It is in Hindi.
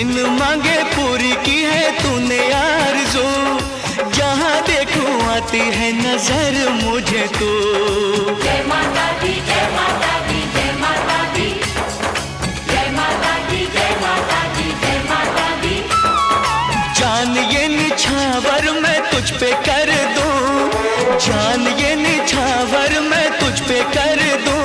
बिन मांगे पूरी की है तूने आरज़ू, जहाँ देखूं आती है नजर मुझे तू। जय माता दी, जय माता दी, जय माता दी, जय माता दी, जय माता दी, जय माता दी। जान ये निछावर मैं तुझ पे कर दूं, जान ये निछावर मैं तुझ पे कर दूं।